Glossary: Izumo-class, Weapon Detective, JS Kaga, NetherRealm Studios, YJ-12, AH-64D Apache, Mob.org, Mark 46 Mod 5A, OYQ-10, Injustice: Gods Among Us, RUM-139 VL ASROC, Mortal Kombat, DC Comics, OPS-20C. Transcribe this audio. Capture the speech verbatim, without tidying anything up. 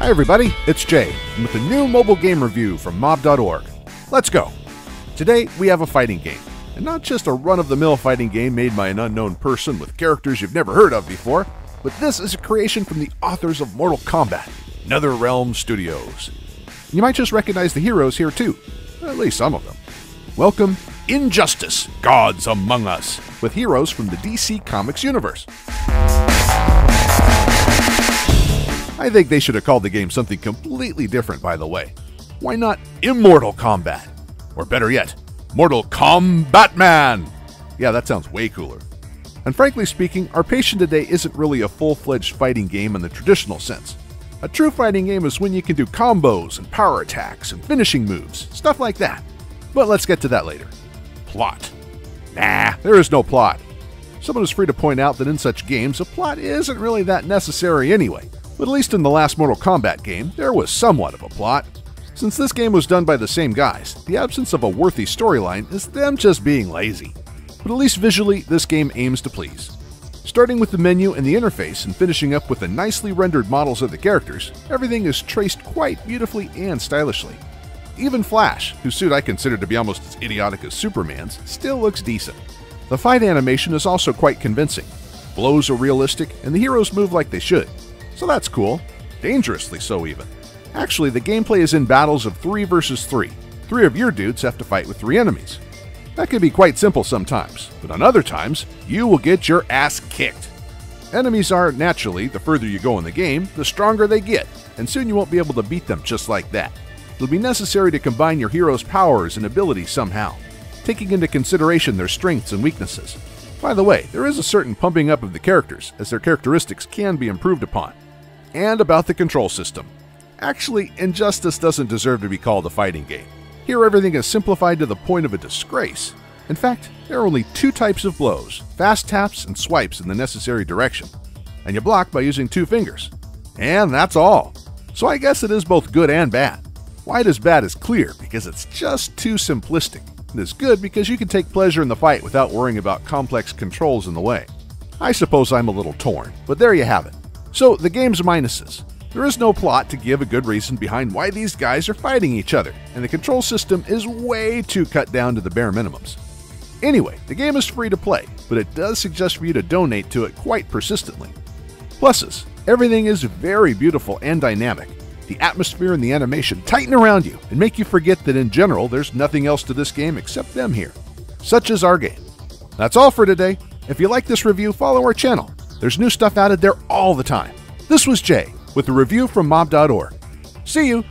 Hi everybody, it's Jay, and with a new mobile game review from Mob dot org. Let's go! Today we have a fighting game, and not just a run-of-the-mill fighting game made by an unknown person with characters you've never heard of before, but this is a creation from the authors of Mortal Kombat, NetherRealm Studios. You might just recognize the heroes here too, at least some of them. Welcome, Injustice: Gods Among Us, with heroes from the D C Comics universe. I think they should have called the game something completely different, by the way. Why not Immortal Kombat? Or better yet, Mortal Kombatman! Yeah, that sounds way cooler. And frankly speaking, our patient today isn't really a full-fledged fighting game in the traditional sense. A true fighting game is when you can do combos and power attacks and finishing moves, stuff like that. But let's get to that later. Plot. Nah, there is no plot. Someone is free to point out that in such games, a plot isn't really that necessary anyway. But at least in the last Mortal Kombat game, there was somewhat of a plot. Since this game was done by the same guys, the absence of a worthy storyline is them just being lazy. But at least visually, this game aims to please. Starting with the menu and the interface and finishing up with the nicely rendered models of the characters, everything is traced quite beautifully and stylishly. Even Flash, whose suit I consider to be almost as idiotic as Superman's, still looks decent. The fight animation is also quite convincing. Blows are realistic, and the heroes move like they should. So that's cool. Dangerously so, even. Actually, the gameplay is in battles of three versus three. Three of your dudes have to fight with three enemies. That can be quite simple sometimes, but on other times, you will get your ass kicked. Enemies are, naturally, the further you go in the game, the stronger they get, and soon you won't be able to beat them just like that. It'll be necessary to combine your hero's powers and abilities somehow, taking into consideration their strengths and weaknesses. By the way, there is a certain pumping up of the characters, as their characteristics can be improved upon. And about the control system. Actually, Injustice doesn't deserve to be called a fighting game. Here everything is simplified to the point of a disgrace. In fact, there are only two types of blows, fast taps and swipes in the necessary direction. And you block by using two fingers. And that's all. So I guess it is both good and bad. Why it is bad is clear, because it's just too simplistic. It is good because you can take pleasure in the fight without worrying about complex controls in the way. I suppose I'm a little torn, but there you have it. So, the game's minuses. There is no plot to give a good reason behind why these guys are fighting each other, and the control system is way too cut down to the bare minimums. Anyway, the game is free to play, but it does suggest for you to donate to it quite persistently. Pluses, everything is very beautiful and dynamic. The atmosphere and the animation tighten around you and make you forget that in general there's nothing else to this game except them here. Such is our game. That's all for today. If you like this review, follow our channel. There's new stuff added there all the time. This was Jay with a review from Mob dot org. See you!